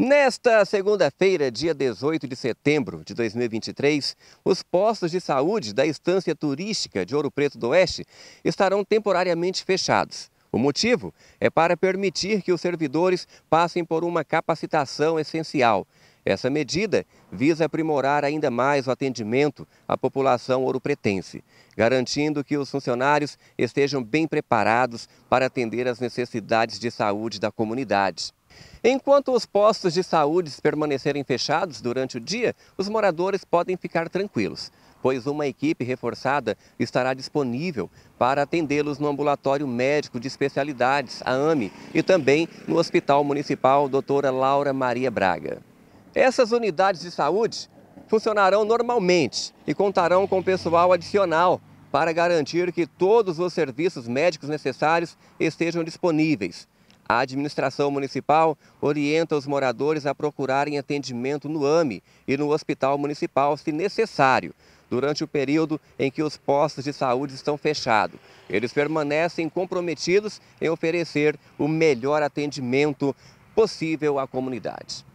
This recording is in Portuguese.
Nesta segunda-feira, dia 18 de setembro de 2023, os postos de saúde da Estância Turística de Ouro Preto do Oeste estarão temporariamente fechados. O motivo é para permitir que os servidores passem por uma capacitação essencial. Essa medida visa aprimorar ainda mais o atendimento à população ouropretense, garantindo que os funcionários estejam bem preparados para atender às necessidades de saúde da comunidade. Enquanto os postos de saúde permanecerem fechados durante o dia, os moradores podem ficar tranquilos, pois uma equipe reforçada estará disponível para atendê-los no Ambulatório Médico de Especialidades, a AME, e também no Hospital Municipal doutora Laura Maria Braga. Essas unidades de saúde funcionarão normalmente e contarão com pessoal adicional para garantir que todos os serviços médicos necessários estejam disponíveis. A administração municipal orienta os moradores a procurarem atendimento no AME e no Hospital Municipal, se necessário, durante o período em que os postos de saúde estão fechados. Eles permanecem comprometidos em oferecer o melhor atendimento possível à comunidade.